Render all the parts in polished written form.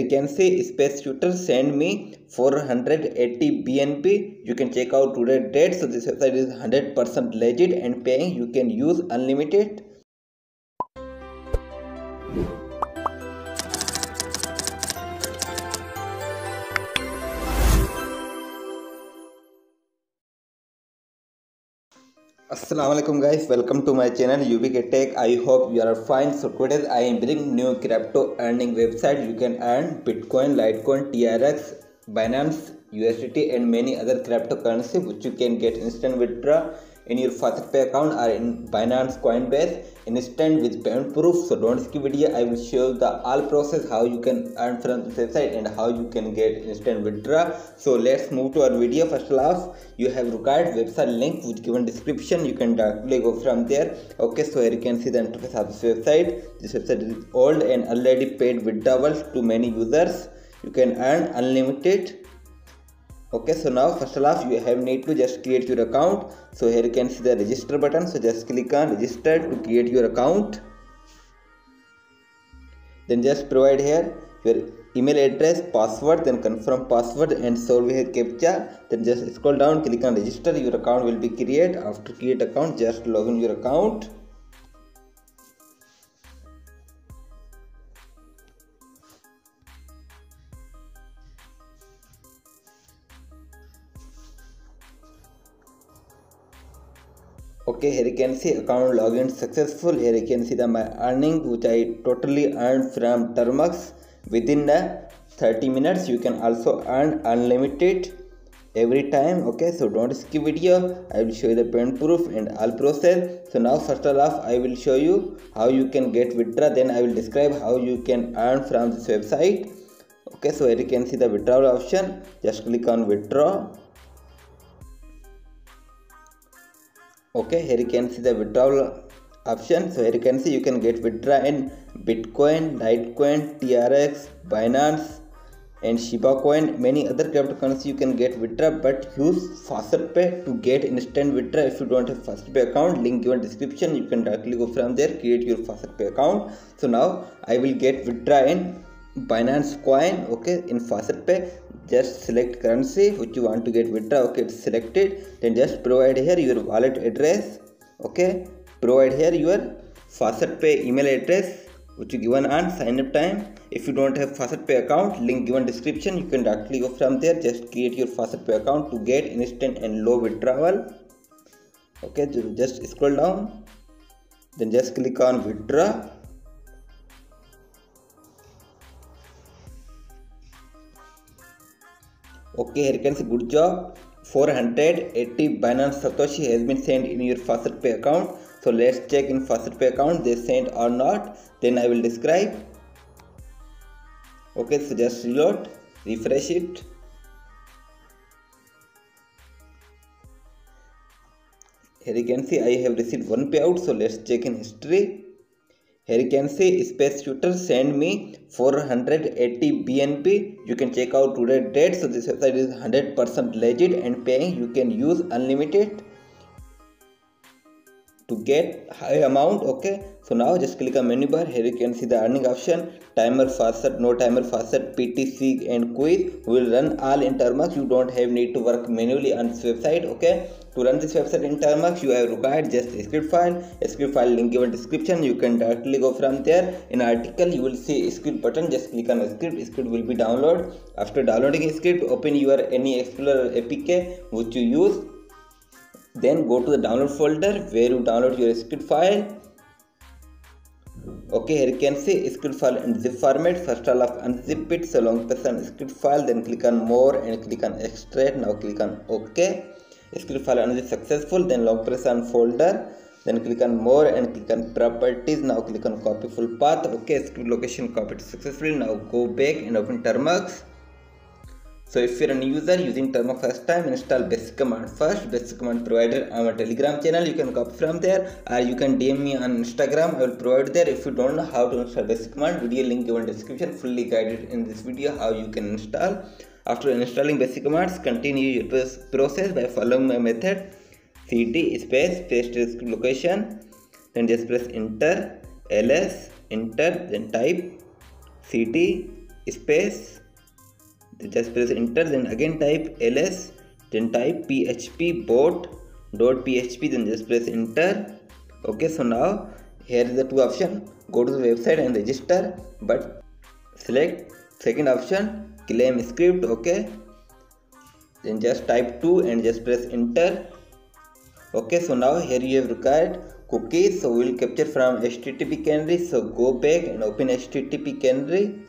So you can say space tutor send me 480 BNP. You can check out today's date. So this website is 100% legit and paying. You can use unlimited. Assalamualaikum guys, welcome to my channel UBK Tech. I hope you are fine. So today I am bringing new crypto earning website. You can earn Bitcoin, Litecoin, TRX, Binance, USDT and many other cryptocurrency which you can get instant withdraw in your FaucetPay account or in Binance, Coinbase, instant with payment proof. So don't skip video. I will show you the all process how you can earn from this website and how you can get instant withdraw. So let's move to our video. First off, you have required website link with given description. You can directly go from there. Okay, so here you can see the interface of this website. This website is old and already paid withdrawals to many users. You can earn unlimited. Okay, so now first of all you have need to just create your account. So here you can see the register button. So just click on register to create your account. Then just provide here your email address, password, then confirm password and solve here captcha. Then just scroll down, click on register. Your account will be created. After create account, just log in your account. Okay, here you can see account login successful. Here you can see the my earning which I totally earned from Termux within the 30 minutes. You can also earn unlimited every time. Okay, so don't skip video. I will show you the payment proof and all process. So now first of all I will show you how you can get withdraw. Then I will describe how you can earn from this website. Okay, so here you can see the withdrawal option. Just click on withdraw. Okay, here you can see the withdrawal option. So here you can see you can get withdraw in Bitcoin, Litecoin, TRX, Binance and Shiba Coin. Many other cryptocurrency you can get withdraw, but use FaucetPay to get instant withdraw. If you don't have FaucetPay account, link given description. You can directly go from there, create your FaucetPay account. So now I will get withdraw in Binance Coin. Okay, in FaucetPay just select currency which you want to get withdraw. Okay, it's selected. Then just provide here your wallet address. Okay, provide here your FaucetPay email address which you given on sign up time. If you don't have FaucetPay account, link given description. You can directly go from there, just create your FaucetPay account to get instant and low withdrawal. Okay, so just scroll down, then just click on withdraw. Okay, here you can see good job. 480 Binance Satoshi has been sent in your FaucetPay account. So let's check in FaucetPay account they sent or not. Then I will describe. Okay, so just reload, refresh it. Here you can see I have received one payout. So let's check in history. Here you can see space tutor send me 480 BNP. You can check out today's date. So this website is 100% legit and paying. You can use unlimited to get high amount. Okay, so now just click on menu bar. Here you can see the earning option, timer faucet, no timer faucet, PTC and quiz. We will run all in Termux. You don't have need to work manually on this website. Okay, to run this website in Termux, you have required just a script file link given description. You can directly go from there. In article, you will see a script button. Just click on script. Script will be downloaded. After downloading a script, open your any Explorer APK which you use. Then go to the download folder where you download your script file. Okay, here you can see script file in zip format. First of all, unzip it. So long press on script file, then click on more and click on extract. Now click on OK. Script file unzip successful. Then long press on folder, then click on more and click on properties. Now click on copy full path. Okay, script location copied successfully. Now go back and open Termux. So if you are a new user using Termux first time, install basic command first. Basic command provided on my Telegram channel. You can copy from there or you can DM me on Instagram. I will provide there. If you don't know how to install basic command, video link given description. Fully guided in this video how you can install. After installing basic commands, continue your process by following my method. CD space paste script location. Then just press enter, ls, enter, then type CD space, just press enter, then again type ls, then type php bot.php, then just press enter. Okay, so now here is the two option, go to the website and register, but select second option, claim script. Okay, then just type 2 and just press enter. Okay, so now here you have required cookies, so we will capture from HTTP Canary. So go back and open HTTP Canary.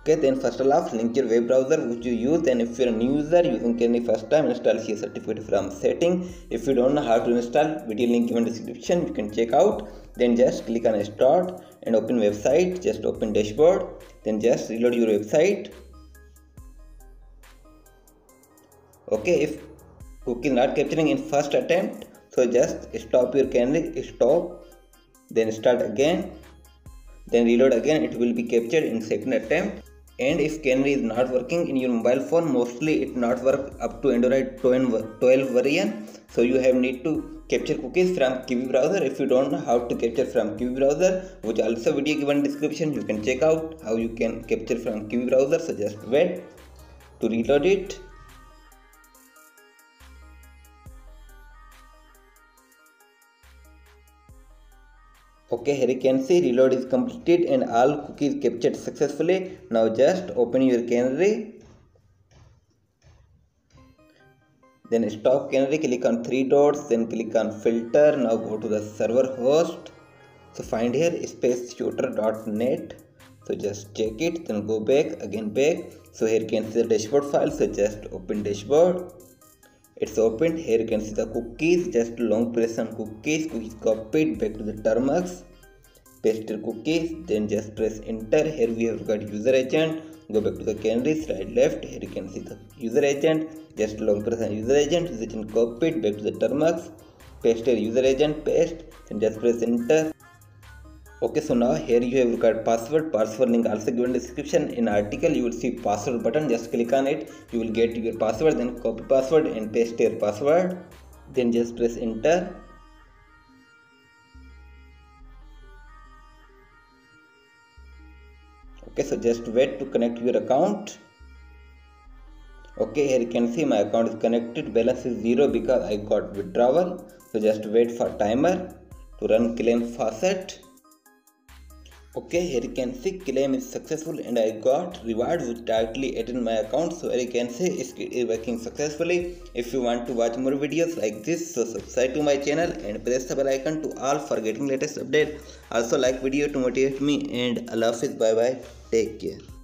Okay, then first of all link your web browser which you use, and if you are a new user using Canary first time, install your certificate from setting. If you don't know how to install, video link in the description, you can check out. Then just click on start and open website, just open dashboard, then just reload your website. Okay, if cookie not capturing in first attempt, so just stop your Canary, stop, then start again, then reload again, it will be captured in second attempt. And if Canary is not working in your mobile phone, mostly it not work up to Android 12 variant, so you have need to capture cookies from Kiwi browser. If you don't know how to capture from Kiwi browser, which also video given description, you can check out how you can capture from Kiwi browser. So just wait to reload it. Okay, here you can see reload is completed and all cookies captured successfully. Now just open your Canary, then stop Canary, click on 3 dots, then click on filter. Now go to the server host, so find here spaceshooter.net, so just check it, then go back again back. So here you can see the dashboard file, so just open dashboard, it's opened. Here you can see the cookies, just long press on cookies, cookies copied, back to the Termux, paste your cookies, then just press enter. Here we have got user agent, go back to the Canary, slide left, here you can see the user agent, just long press on user agent copied, back to the Termux, paste your user agent, paste, then just press enter. Okay, so now here you have required password link also given description. In article you will see password button, just click on it, you will get your password, then copy password and paste your password, then just press enter. Okay, so just wait to connect your account. Okay, here you can see my account is connected, balance is 0 because I got withdrawal. So just wait for timer to run claim faucet. Okay, here you can see claim is successful and I got reward which directly added my account. So here you can see it is working successfully. If you want to watch more videos like this, so subscribe to my channel and press the bell icon to all for getting latest update. Also like video to motivate me, and Allah Hafiz, bye bye, take care.